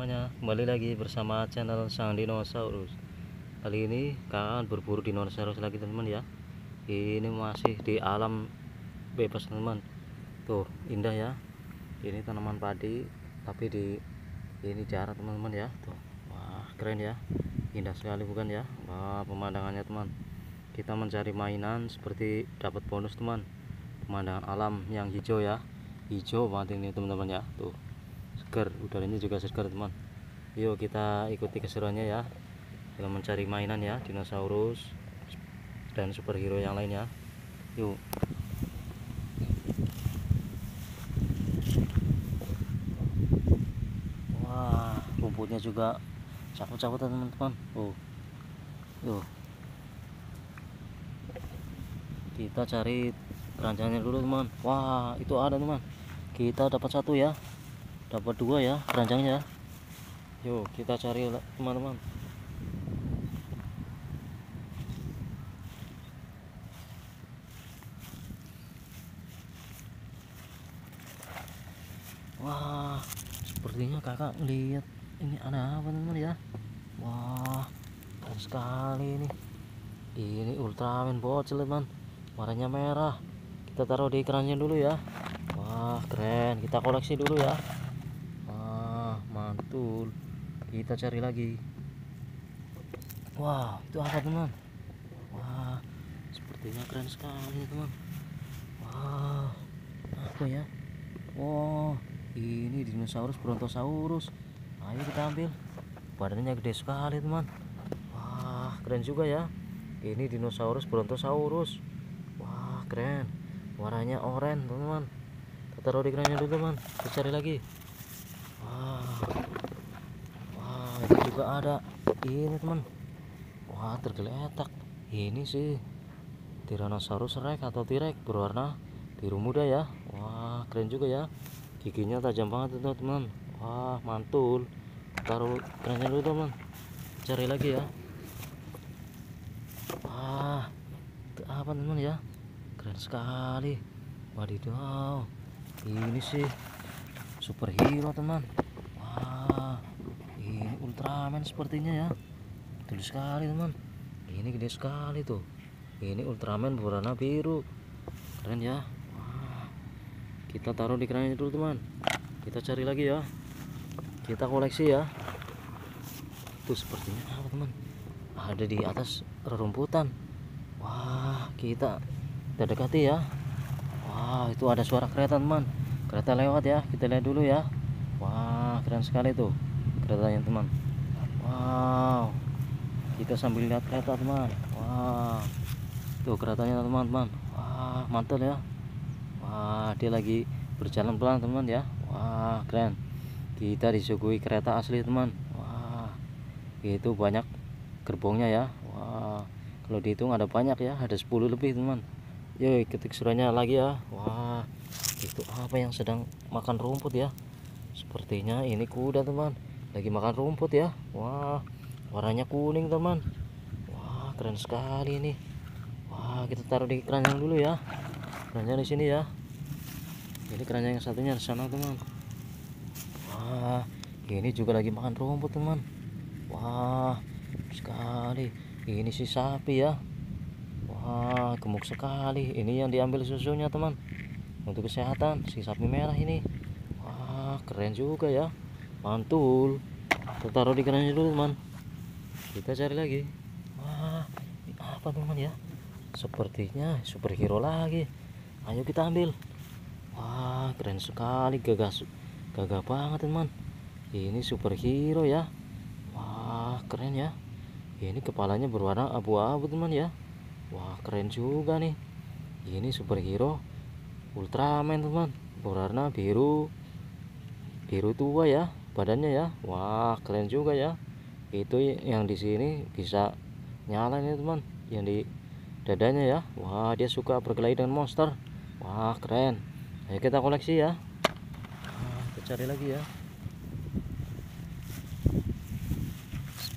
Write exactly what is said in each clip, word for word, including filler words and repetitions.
semuanya, kembali lagi bersama channel Sang Dinosaurus. Kali ini kan berburu dinosaurus lagi teman-teman ya. Ini masih di alam bebas teman-teman. Tuh indah ya. Ini tanaman padi tapi di ini jarak teman-teman ya. Tuh wah keren ya. Indah sekali bukan ya? Wah pemandangannya teman. Kita mencari mainan seperti dapat bonus teman. Pemandangan alam yang hijau ya. Hijau banget ini teman-teman ya. Tuh. Segar, udaranya juga segar teman. Yuk kita ikuti keseruannya ya dalam mencari mainan ya dinosaurus dan superhero yang lain ya. Yuk. Wah rumputnya juga cakep-cakepan teman-teman. Oh. Yuk. Kita cari keranjangnya dulu teman. Wah itu ada teman. Kita dapat satu ya. Dapat dua ya keranjangnya. Yuk kita cari teman-teman. Wah sepertinya kakak lihat ini ada apa teman ya. Wah keren sekali ini. Ini Ultraman bocil teman. Warnanya merah. Kita taruh di keranjang dulu ya. Wah keren, kita koleksi dulu ya. Mantul, kita cari lagi. Wah itu apa teman? Wah sepertinya keren sekali teman. Wah apa ya? Wow ini dinosaurus Brontosaurus. Ayo kita ambil. Badannya gede sekali teman. Wah keren juga ya. Ini dinosaurus Brontosaurus. Wah keren. Warnanya oranye teman. Kita taruh di kerannya dulu teman. Kita cari lagi. Juga ada ini teman. Wah tergeletak ini sih Tyrannosaurus Rex atau T-Rex berwarna biru muda ya. Wah keren juga ya. Giginya tajam banget itu teman. Wah mantul. Taruh kerannya dulu teman. Cari lagi ya. Wah itu apa teman ya? Keren sekali. Wadidaw ini sih superhero teman. Wah Ultraman sepertinya ya. Betul sekali teman. Ini gede sekali tuh. Ini Ultraman berwarna biru. Keren ya. Wah. Kita taruh di kerannya dulu teman. Kita cari lagi ya. Kita koleksi ya. Itu sepertinya apa teman? Ada di atas rerumputan. Wah kita kita dekati ya. Wah itu ada suara kereta teman. Kereta lewat ya. Kita lihat dulu ya. Wah keren sekali tuh keretanya teman. Wow, kita sambil lihat kereta teman. Wah, tuh keretanya teman-teman. Wah, mantul ya. Wah, dia lagi berjalan pelan teman ya. Wah, keren. Kita disuguhi kereta asli teman. Wah, itu banyak gerbongnya ya. Wah, kalau dihitung ada banyak ya, ada sepuluh lebih teman. Yoi, ketik suaranya lagi ya. Wah, itu apa yang sedang makan rumput ya? Sepertinya ini kuda teman. Lagi makan rumput ya. Wah warnanya kuning teman. Wah keren sekali ini. Wah kita taruh di keranjang dulu ya. Keranjang di sini ya. Ini keranjang yang satunya di sana teman. Wah ini juga lagi makan rumput teman. Wah sekali. Ini si sapi ya. Wah gemuk sekali. Ini yang diambil susunya teman untuk kesehatan si sapi merah ini. Wah keren juga ya. Mantul. Kita taruh di kerannya dulu teman. Kita cari lagi. Wah ini apa teman ya? Sepertinya superhero lagi. Ayo kita ambil. Wah keren sekali. Gagah gagah banget teman. Ini superhero ya. Wah keren ya. Ini kepalanya berwarna abu-abu teman ya. Wah keren juga nih. Ini superhero Ultraman teman. Berwarna biru biru tua ya badannya ya. Wah keren juga ya. Itu yang di sini bisa nyalain ya teman, yang di dadanya ya. Wah dia suka berkelahi dengan monster. Wah keren. Ayo kita koleksi ya. Nah, kita cari lagi ya.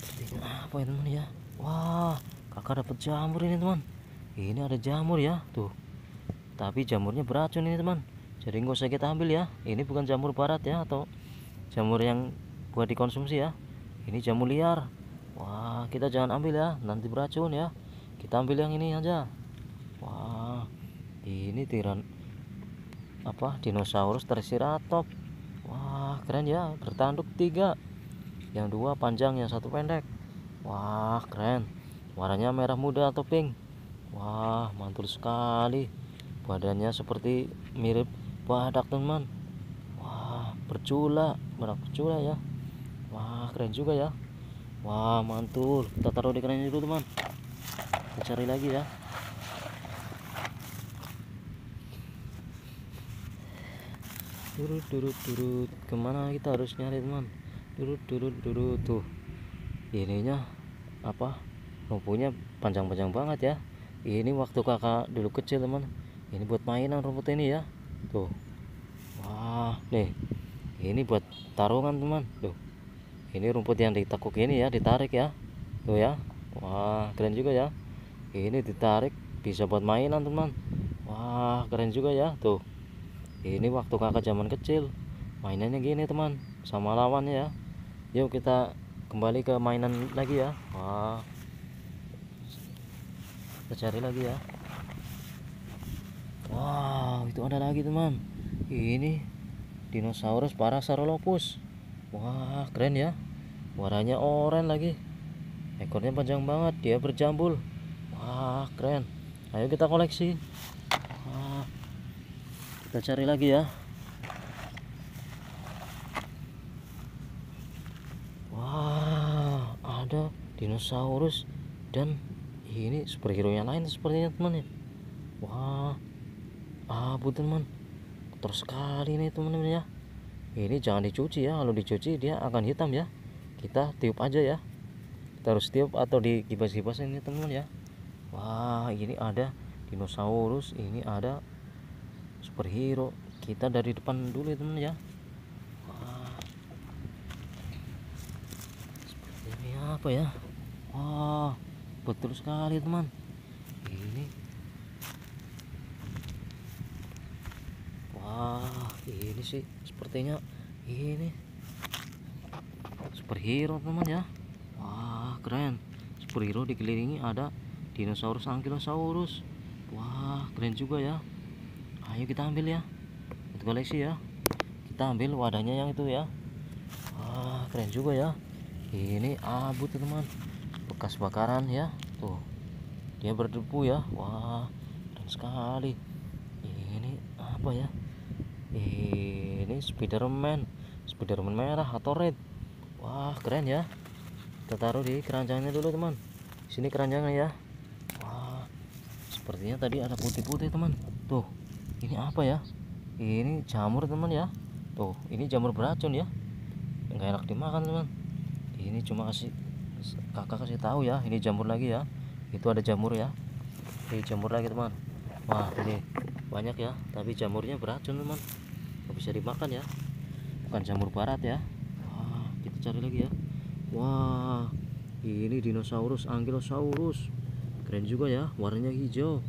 Sepertinya apa ya teman ya? Wah kakak dapat jamur ini teman. Ini ada jamur ya tuh. Tapi jamurnya beracun ini teman. Jadi nggak usah kita ambil ya. Ini bukan jamur barat ya atau jamur yang buat dikonsumsi ya. Ini jamur liar, wah kita jangan ambil ya, nanti beracun ya. Kita ambil yang ini aja. Wah, ini tiran apa dinosaurus Triceratops. Wah keren ya, bertanduk tiga, yang dua panjang yang satu pendek. Wah keren, warnanya merah muda atau pink. Wah mantul sekali, badannya seperti mirip badak teman. Wah bercula, badak bercula ya. Wah keren juga ya. Wah mantul, kita taruh di kerannya dulu teman, kita cari lagi ya. Durut durut durut, kemana kita harus nyari teman? Durut durut durut, tuh ininya apa rumputnya panjang-panjang banget ya. Ini waktu kakak dulu kecil teman, ini buat mainan rumput ini ya. Tuh wah nih, ini buat tarungan teman. Tuh ini rumput yang ditekuk ini ya, ditarik ya. Tuh ya, wah keren juga ya. Ini ditarik bisa buat mainan teman. Wah keren juga ya. Tuh ini waktu kakak zaman kecil mainannya gini teman, sama lawannya ya. Yuk kita kembali ke mainan lagi ya. Wah kita cari lagi ya. Wow itu ada lagi teman, ini dinosaurus Parasaurolophus. Wah keren ya, warnanya oranye lagi, ekornya panjang banget, dia berjambul. Wah keren, ayo kita koleksi. Wah, kita cari lagi ya. Dinosaurus dan ini superhero yang lain sepertinya teman ya. Wah abu teman, kotor sekali nih teman-teman ya. Ini jangan dicuci ya, kalau dicuci dia akan hitam ya. Kita tiup aja ya, kita harus tiup atau digibas-gibas ini teman ya. Wah ini ada dinosaurus, ini ada superhero. Kita dari depan dulu ya teman ya. Wah seperti ini apa ya. Wah, betul sekali teman. Ini, wah, ini sih sepertinya ini superhero teman ya. Wah, keren. Superhero dikelilingi ada dinosaurus Ankylosaurus. Wah, keren juga ya. Ayo kita ambil ya, kita koleksi ya. Kita ambil wadahnya yang itu ya. Wah, keren juga ya. Ini abu teman, bekas bakaran ya. Tuh dia berdebu ya. Wah keren sekali. Ini apa ya, ini Spider-Man, Spider-Man merah atau red. Wah keren ya, kita taruh di keranjangnya dulu teman, sini keranjangnya ya. Wah sepertinya tadi ada putih-putih teman. Tuh ini apa ya, ini jamur teman ya. Tuh ini jamur beracun ya, nggak enak dimakan teman. Ini cuma kasih kakak kasih tahu ya, ini jamur lagi ya. Itu ada jamur ya, ini jamur lagi teman. Wah ini banyak ya, tapi jamurnya beracun teman, nggak bisa dimakan ya, bukan jamur barat ya. Wah kita cari lagi ya. Wah ini dinosaurus Ankylosaurus, keren juga ya, warnanya hijau.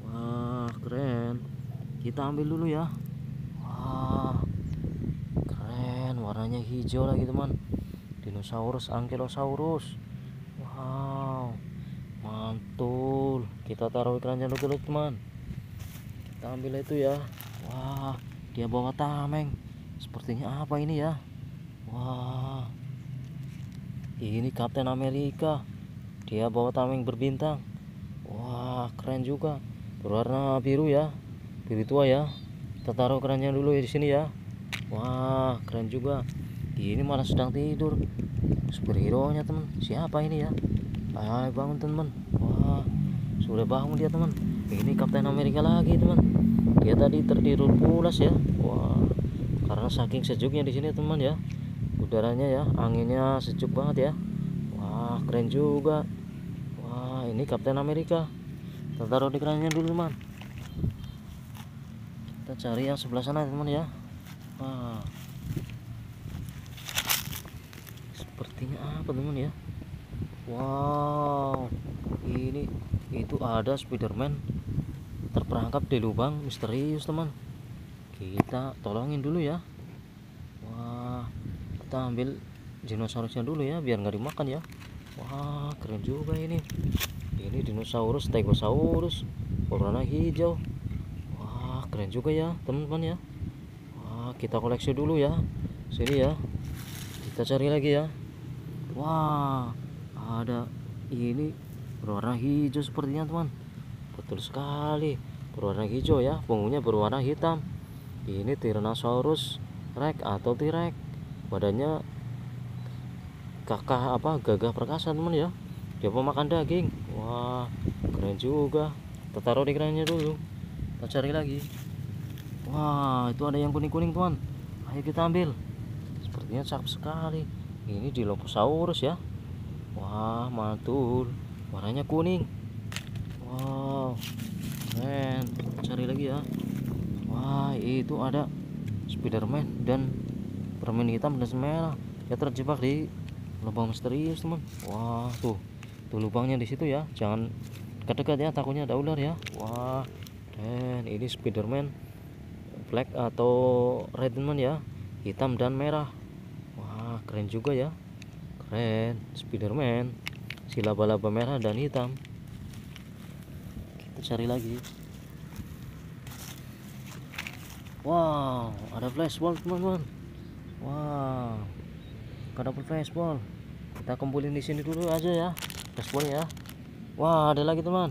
Wah keren, kita ambil dulu ya. Wah keren, warnanya hijau lagi teman, dinosaurus Ankylosaurus. Wow mantul, kita taruh keranjang dulu teman, kita ambil itu ya. Wah dia bawa tameng, sepertinya apa ini ya. Wah ini Kapten Amerika, dia bawa tameng berbintang. Wah keren juga, berwarna biru ya, biru tua ya. Kita taruh keranjang dulu di sini ya. Wah keren juga, ini malah sedang tidur superhero nya teman, siapa ini ya. Ayo bangun teman. Wah sudah bangun dia teman. Ini Kapten Amerika lagi teman, dia tadi tertidur pulas ya. Wah karena saking sejuknya di sini teman ya, udaranya ya, anginnya sejuk banget ya. Wah keren juga. Wah ini Kapten Amerika, kita taruh di kerannya dulu teman, kita cari yang sebelah sana teman ya. Wah sepertinya apa teman ya. Wow ini itu ada Spider-Man terperangkap di lubang misterius teman, kita tolongin dulu ya. Wah kita ambil dinosaurusnya dulu ya, biar nggak dimakan ya. Wah, keren juga ini. Ini dinosaurus Stegosaurus warna hijau. Wah, keren juga ya teman-teman ya. Wah, kita koleksi dulu ya. Sini ya, kita cari lagi ya. Wah, ada ini berwarna hijau sepertinya teman. Betul sekali, berwarna hijau ya, punggungnya berwarna hitam. Ini Tyrannosaurus Rex atau T-Rex, badannya kakah apa gagah perkasa teman ya. Dia pemakan daging. Wah, keren juga. Kita taruh di kerannya dulu, kita cari lagi. Wah, itu ada yang kuning-kuning teman, ayo kita ambil. Sepertinya cakep sekali. Ini Dilophosaurus ya. Wah, mantul, warnanya kuning. Wow, keren. Kita cari lagi ya. Wah, itu ada Spider-Man dan permen hitam dan merah. Dia terjebak di lubang misterius teman. Wah, tuh tuh lubangnya di situ ya, jangan dekat-dekat ya, takutnya ada ular ya. Wah, dan ini Spiderman black atau red teman ya, hitam dan merah. Wah, keren juga ya, keren Spiderman si laba-laba merah dan hitam. Kita cari lagi. Wow, ada flashball teman-teman. Wow, gak dapet flashball, kita kumpulin di sini dulu aja ya flashball ya. Wah, ada lagi teman,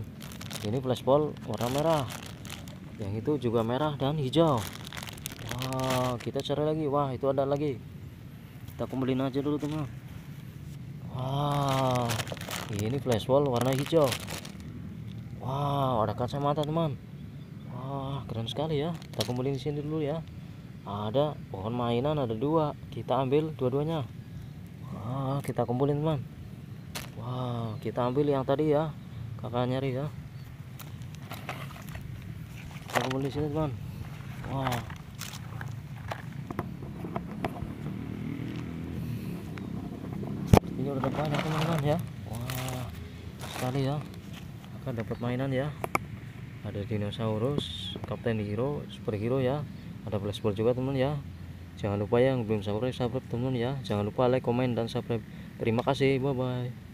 ini flashball warna merah, yang itu juga merah dan hijau. Wah, kita cari lagi. Wah, itu ada lagi, kita kumpulin aja dulu teman. Wah, ini flashball warna hijau. Wah, ada kacamata teman. Wah, keren sekali ya, kita kumpulin di sini dulu ya. Ada pohon mainan, ada dua, kita ambil dua-duanya. Wah, kita kumpulin teman. Wah, kita ambil yang tadi ya, kakak nyari ya. Kita kumpulin di sini teman. Wah, ini udah banyak teman-teman ya. Wah, sekali ya, akan dapat mainan ya. Ada dinosaurus, Kapten Hero, superhero ya. Ada flashball juga teman ya. Jangan lupa yang belum subscribe subscribe teman ya. Jangan lupa like, komen, dan subscribe. Terima kasih, bye bye.